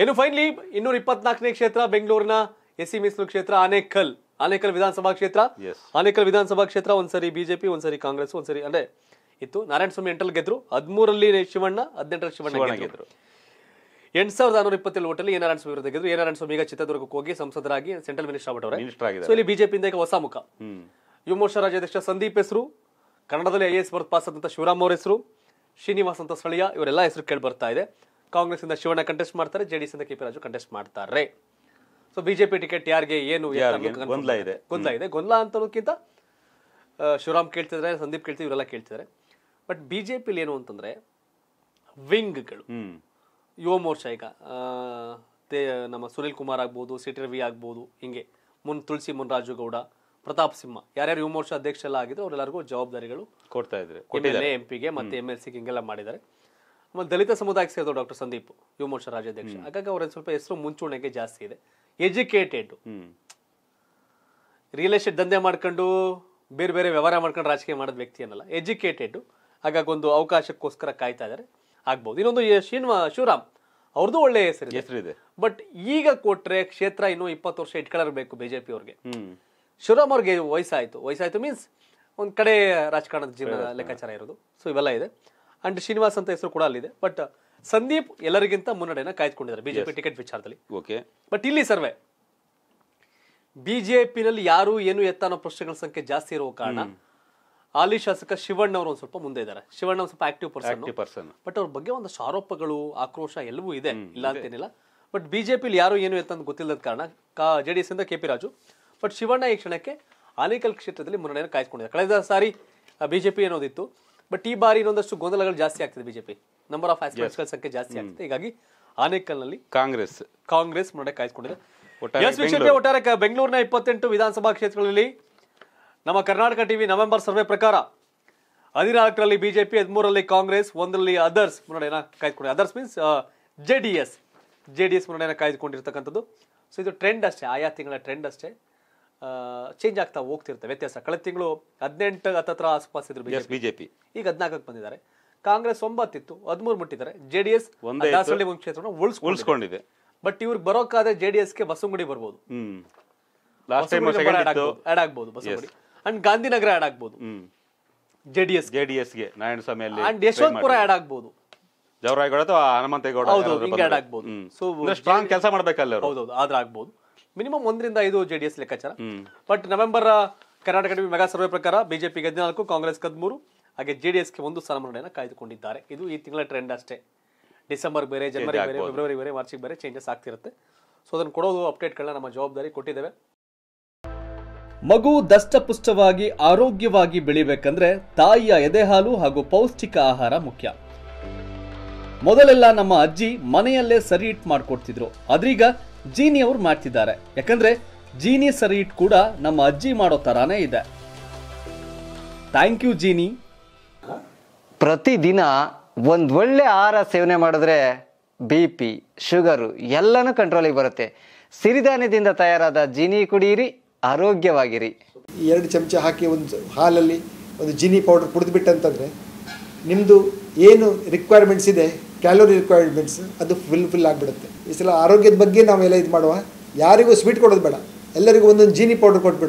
ಇನ್ನು ಫೈನಲಿ 224ನೇ ಕ್ಷೇತ್ರ ಬೆಂಗಳೂರಿನ ಎಸಿ ಮೀಸಲು ಕ್ಷೇತ್ರ ಆನೇಕಲ್ ಆನೇಕಲ್ ವಿಧಾನಸಭಾ ಕ್ಷೇತ್ರ ಆನೇಕಲ್ ವಿಧಾನಸಭಾ ಕ್ಷೇತ್ರ ಒಂದ್ಸರಿ ಬಿಜೆಪಿ ಒಂದ್ಸರಿ ಕಾಂಗ್ರೆಸ್ ಒಂದ್ಸರಿ ಅಂದ್ರೆ ಇತ್ತು ನಾರಾಯಣ ಸ್ವಾಮಿ 8 ರಲ್ಲಿ ಗೆದ್ರು 13 ರಲ್ಲಿ ಶಿವಣ್ಣ 18 ರಲ್ಲಿ ಶಿವಣ್ಣ ಗೆದ್ರು 2427 ಓಟಲ್ಲಿ ನಾರಾಯಣ ಸ್ವಾಮಿ ವಿರುದ್ಧ ಗೆದ್ರು ನಾರಾಯಣ ಸ್ವಾಮಿ ಈಗ ಚಿತ್ರದುರ್ಗಕ್ಕೆ ಹೋಗಿ ಸಂಸದರಾಗಿ ಸೆಂಟ್ರಲ್ ಮಿನಿಸ್ಟರ್ ಆಗಿಬಿಟ್ಟವರೇ ಸೋ ಇಲ್ಲಿ ಬಿಜೆಪಿಯಿಂದ ಈಗ ಹೊಸ ಮುಖ ಯುವಮೋರ್ಚಾ ರಾಜ್ಯಾಧ್ಯಕ್ಷ ಸಂದೀಪ್ ಹೆಸರು ಕನ್ನಡದಲ್ಲಿ ಐಎಎಸ್ ಬರ್ತ್ ಪಾಸ್ ಆದಂತ ಶಿವರಾಮ್ ಅವರ ಹೆಸರು ಶ್ರೀನಿವಾಸ್ ಅಂತ ಸ್ಥಳೀಯ ಇವರೆಲ್ಲ ಹೆಸರು ಕೇಳಿ ಬರ್ತಾ ಇದೆ ಕಾಂಗ್ರೆಸ್ ಇಂದ ಶಿವಣ್ಣ ಕಂಟೆಸ್ಟ್ ಮಾಡ್ತಾರೆ ಜೆಡಿಎಸ್ ಇಂದ ಕೆಪಿರಾಜು ಕಂಟೆಸ್ಟ್ ಮಾಡ್ತಾರೆ ಸೋ ಬಿಜೆಪಿ ಟಿಕೆಟ್ ಯಾರಿಗೆ ಏನು ಗೊಂದಲ ಇದೆ ಗೊಂದಲ ಅಂತೋದಕ್ಕಿಂತ ಶಿವರಾಮ್ ಕೇಳ್ತಿದ್ದಾರೆ ಸಂದೀಪ್ ಕೇಳ್ತಿದ್ದಾರೆ ಇವರೆಲ್ಲ ಕೇಳ್ತಿದ್ದಾರೆ ಬಟ್ ಬಿಜೆಪಿಲಿ ಏನು ಅಂತಂದ್ರೆ ವಿಂಗ್ಗಳು ಯುವ ಮೋರ್ಚಾ ಈಗ ನಮ್ಮ ಸುನಿಲ್ ಕುಮಾರ್ ಆಗ್ಬೋದು ಸಿಟಿ ರವಿ ಆಗ್ಬೋದು ಹಿಂಗೆ ತುಳಸಿ ಮುನ್ರಾಜು ಗೌಡ ಪ್ರತಾಪ್ ಸಿಂಹ ಯಾರ್ಯಾರು ಯುವ ಮೋರ್ಚಾ ಅಧ್ಯಕ್ಷರೆಲ್ಲ ಆಗಿದ್ರು ಅವರೆಲ್ಲರಿಗೂ ಜವಾಬ್ದಾರಿಗಳು ಕೊಡ್ತಾ ಇದ್ದಾರೆ ಎಂಪಿಗೆ ಮತ್ತೆ ಎಂಎಲ್ಸಿ ಹಿಂಗೆಲ್ಲ ಮಾಡಿದ್ದಾರೆ ಆಮೇಲೆ ದಲಿತ ಸಮುದಾಯಕ್ಕೆ ಸೇರಿದ್ರು ಡಾಕ್ಟರ್ ಸಂದೀಪ್ ಯುವ ಮೋರ್ಚಾ ರಾಜ್ಯಾಧ್ಯಕ್ಷ ಹಾಗಾಗಿ ಅವ್ರ ಸ್ವಲ್ಪ ಹೆಸರು ಮುಂಚೂಣಿಗೆ ಜಾಸ್ತಿ ಇದೆ ಎಜುಕೇಟೆಡ್ ರಿಯಲ್ ಎಸ್ಟೇಟ್ ದಂಧೆ ಮಾಡ್ಕೊಂಡು ಬೇರೆ ಬೇರೆ ವ್ಯವಹಾರ ಮಾಡ್ಕೊಂಡು ರಾಜಕೀಯ ಮಾಡೋದ್ ವ್ಯಕ್ತಿ ಅನ್ನಲ್ಲ ಎಜುಕೇಟೆಡ್ ಹಾಗಾಗಿ ಒಂದು ಅವಕಾಶಕ್ಕೋಸ್ಕರ ಕಾಯ್ತಾ ಇದ್ದಾರೆ ಆಗ್ಬಹುದು ಇನ್ನೊಂದು ಶಿವರಾಮ್ ಅವ್ರದ್ದು ಒಳ್ಳೆ ಹೆಸರಿದೆ ಬಟ್ ಈಗ ಕೊಟ್ರೆ ಕ್ಷೇತ್ರ ಇನ್ನು 20 ವರ್ಷ ಇಟ್ಕೊಳ್ಳಬೇಕು ಬಿಜೆಪಿ ಅವ್ರಿಗೆ ಶಿವರಾಮ್ ಅವ್ರಿಗೆ ವಯಸ್ಸಾಯ್ತು ಮೀನ್ಸ್ ಒಂದ್ ಕಡೆ ರಾಜಕಾರಣದ ಜೀವನ ಲೆಕ್ಕಾಚಾರ ಇರೋದು ಸೊ ಇವೆಲ್ಲ ಇದೆ ಅಂಡ್ ಶ್ರೀನಿವಾಸ್ ಅಂತ ಹೆಸರು ಕೂಡ ಅಲ್ಲಿದೆ ಬಟ್ ಸಂದೀಪ್ ಎಲ್ಲರಿಗಿಂತ ಮುನ್ನಡೆನ ಕಾಯ್ದುಕೊಂಡಿದ್ದಾರೆ ಬಿಜೆಪಿ ಟಿಕೆಟ್ ವಿಚಾರದಲ್ಲಿ ಬಟ್ ಇಲ್ಲಿ ಸರ್ವೆ ಬಿಜೆಪಿನಲ್ಲಿ ಯಾರು ಏನು ಎತ್ತಾನೋ ಪ್ರಶ್ನೆಗಳ ಸಂಖ್ಯೆ ಜಾಸ್ತಿ ಇರುವ ಕಾರಣ ಹಾಲಿ ಶಾಸಕ ಶಿವಣ್ಣ ಅವರು ಒಂದ್ ಸ್ವಲ್ಪ ಮುಂದೆ ಇದ್ದಾರೆ ಶಿವಣ್ಣ ಸ್ವಲ್ಪ ಆಕ್ಟಿವ್ ಪರ್ಸನ್ ಬಟ್ ಅವ್ರ ಬಗ್ಗೆ ಒಂದಷ್ಟು ಆರೋಪಗಳು ಆಕ್ರೋಶ ಎಲ್ಲವೂ ಇದೆ ಇಲ್ಲ ಅಂತೇನಿಲ್ಲ ಬಟ್ ಬಿಜೆಪಿಲಿ ಯಾರು ಏನು ಎತ್ತಂತ ಗೊತ್ತಿಲ್ಲದ ಕಾರಣ ಜೆಡಿಎಸ್ ಇಂದ ಕೆಪಿರಾಜು ಬಟ್ ಶಿವಣ್ಣ ಈ ಕ್ಷಣಕ್ಕೆ ಆನೇಕಲ್ ಕ್ಷೇತ್ರದಲ್ಲಿ ಮುನ್ನಡೆಯನ್ನು ಕಾಯ್ದುಕೊಂಡಿದ್ದಾರೆ ಕಳೆದ ಸಾರಿ ಬಿಜೆಪಿ ಏನೋದಿತ್ತು ಬಟ್ ಈ ಬಾರಿ ಇನ್ನೊಂದಷ್ಟು ಗೊಂದಲಗಳು ಜಾಸ್ತಿ ಆಗ್ತಿದೆ ಬಿಜೆಪಿ ನಂಬರ್ ಆಫ್ ಆಸ್ಪಿರೆಂಟ್ಸ್ಗಳ ಸಂಖ್ಯೆ ಜಾಸ್ತಿ ಆಗ್ತಿದೆ ಹೀಗಾಗಿ ಆನೇಕಲ್ನಲ್ಲಿ ಕಾಂಗ್ರೆಸ್ ಮುನ್ನಡೆ ಕಾಯ್ದುಕೊಂಡಿದೆ ಒಟ್ಟಾರೆ ಬೆಂಗಳೂರಿನ 28 ವಿಧಾನಸಭಾ ಕ್ಷೇತ್ರಗಳಲ್ಲಿ ನಮ್ಮ ಕರ್ನಾಟಕ ಟಿವಿ ನವೆಂಬರ್ ಸರ್ವೆ ಪ್ರಕಾರ 14ರಲ್ಲಿ ಬಿಜೆಪಿ, 13ರಲ್ಲಿ ಕಾಂಗ್ರೆಸ್, 1ರಲ್ಲಿ ಅದರ್ಸ್ ಮುನ್ನಡೆಯನ್ನು ಕಾಯ್ದುಕೊಂಡಿದೆ. ಅದರ್ಸ್ ಮೀನ್ಸ್ ಜೆಡಿಎಸ್ ಮುನ್ನಡೆಯನ್ನು ಕಾಯ್ದುಕೊಂಡಿರ್ತಕ್ಕಂಥದ್ದು. ಸೊ ಇದು ಟ್ರೆಂಡ್ ಅಷ್ಟೇ, ಆಯಾ ತಿಂಗಳ ಟ್ರೆಂಡ್ ಅಷ್ಟೇ, ಚೇಂಜ್ ಆಗ್ತಾ ಹೋಗ್ತಿರುತ್ತೆ ವ್ಯತ್ಯಾಸ. ಕಳೆದ ತಿಂಗಳು 18 ಹತ್ತತ್ರ ಆಸುಪಾಸ್ ಇದ್ರು ಬಿಜೆಪಿ, ಈಗ 14ಕ್ಕೆ ಬಂದಿದ್ದಾರೆ. ಕಾಂಗ್ರೆಸ್ 9 ಇತ್ತು, 13 ಮುಟ್ಟಿದ್ದಾರೆ. ಜೆಡಿಎಸ್ ಒಂದು ಕ್ಷೇತ್ರವನ್ನು ಉಳಿಸ್ಕೊಂಡಿದೆ. ಬಟ್ ಇವ್ರಿಗೆ ಬರೋಕ್ಕಾದ್ರೆ ಜೆಡಿಎಸ್ಗೆ ಬಸವನಗುಡಿ ಬರ್ಬೋದು, ಆಡ್ ಆಗ್ಬೋದು ಬಸವನಗುಡಿ ಅಂಡ್ ಗಾಂಧಿನಗರ ಆಡ್ ಆಗ್ಬೋದು ಜೆಡಿಎಸ್ಗೆ, ನಾರಾಯಣಸ್ವಾಮಿ ಅಂಡ್ ಯಶವಂತಪುರ ಆಡ್ ಆಗ್ಬೋದು, ಜವರಾಯಗೌಡ ಅಥವಾ ಹನುಮಂತೇಗೌಡ ಆಡ್ ಆಗ್ಬೋದು. ಸೊ ಸ್ಟ್ರಾಂಗ್ ಕೆಲಸ ಮಾಡ್ಬೇಕಲ್ಲ, ಹೌದೌದು, ಆದ್ರೆ ಆಗ್ಬೋದು. ಮಿನಿಮಮ್ 1 ರಿಂದ 5 ಜೆಡಿಎಸ್ ಲೆಕ್ಕಾಚಾರ. But November Karnataka TV mega survey ಪ್ರಕಾರ ಬಿಜೆಪಿಗೆ 14, ಕಾಂಗ್ರೆಸ್ 13, ಹಾಗೆ ಜೆಡಿಎಸ್ಗೆ 1 ಸ್ಥಾನ ಮುನ್ನಡೆಯನ್ನು ಕಾಯ್ದುಕೊಂಡಿದ್ದಾರೆ. ಇದು ಈ ತಿಂಗಳ ಟ್ರೆಂಡ್ ಅಷ್ಟೇ. ಡಿಸೆಂಬರ್ ಬೇರೆ, ಜನವರಿ ಬೇರೆ, ಫೆಬ್ರವರಿ ಬೇರೆ, ಮಾರ್ಚಿಗೆ ಬೇರೆ ಚೇಂಜಸ್ ಆಗ್ತಿರುತ್ತೆ. ಸೊ ಅದನ್ನು ಕೊಡೋದು ಅಪ್ಡೇಟ್ಗಳನ್ನ ನಮ್ಮ ಜವಾಬ್ದಾರಿ ಕೊಟ್ಟಿದ್ದೇವೆ. ಮಗು ದಷ್ಟಪುಷ್ಟವಾಗಿ ಆರೋಗ್ಯವಾಗಿ ಬೆಳಿಬೇಕಂದ್ರೆ ತಾಯಿಯ ಎದೆಹಾಲು ಹಾಗೂ ಪೌಷ್ಟಿಕ ಆಹಾರ ಮುಖ್ಯ. ಮೊದಲೆಲ್ಲ ನಮ್ಮ ಅಜ್ಜಿ ಮನೆಯಲ್ಲೇ ಸರಿ ಹಿಟ್ ಮಾಡ್ಕೊಡ್ತಿದ್ರು, ಅದ್ರೀಗ ಜೀನಿ ಅವ್ರು ಮಾಡ್ತಿದ್ದಾರೆ. ಯಾಕಂದ್ರೆ ಜೀನಿ ಸರಿ ಹಿಟ್ ಕೂಡ ನಮ್ಮ ಅಜ್ಜಿ ಮಾಡೋ ತರಾನೇ ಇದೆ. ಥ್ಯಾಂಕ್ ಯು ಜೀನಿ. ಪ್ರತಿದಿನ ಒಂದ್ ಒಳ್ಳೆ ಆಹಾರ ಸೇವನೆ ಮಾಡಿದ್ರೆ BP, ಶುಗರು ಎಲ್ಲಾನು ಕಂಟ್ರೋಲಿಗೆ ಬರುತ್ತೆ. ಸಿರಿಧಾನ್ಯದಿಂದ ತಯಾರಾದ ಜೀನಿ ಕುಡಿಯಿರಿ, ಆರೋಗ್ಯವಾಗಿರಿ. 2 ಚಮಚ ಹಾಕಿ ಒಂದು ಹಾಲಲ್ಲಿ ಒಂದು ಜೀನಿ ಪೌಡರ್ ಕುಡಿದ್ಬಿಟ್ಟಂತಂದರೆ ನಿಮ್ಮದು ಏನು ರಿಕ್ವೈರ್ಮೆಂಟ್ಸ್ ಇದೆ, ಕ್ಯಾಲೋರಿ ರಿಕ್ವೈರ್ಮೆಂಟ್ಸ್, ಅದು ಫುಲ್ ಆಗಿಬಿಡುತ್ತೆ. ಈ ಸಲ ಆರೋಗ್ಯದ ಬಗ್ಗೆ ನಾವೆಲ್ಲ ಇದು ಮಾಡುವ, ಯಾರಿಗೂ ಸ್ವೀಟ್ ಕೊಡೋದು ಬೇಡ, ಎಲ್ಲರಿಗೂ ಒಂದೊಂದು ಜೀನಿ ಪೌಡರ್ ಕೊಟ್ಬಿಡೋಣ.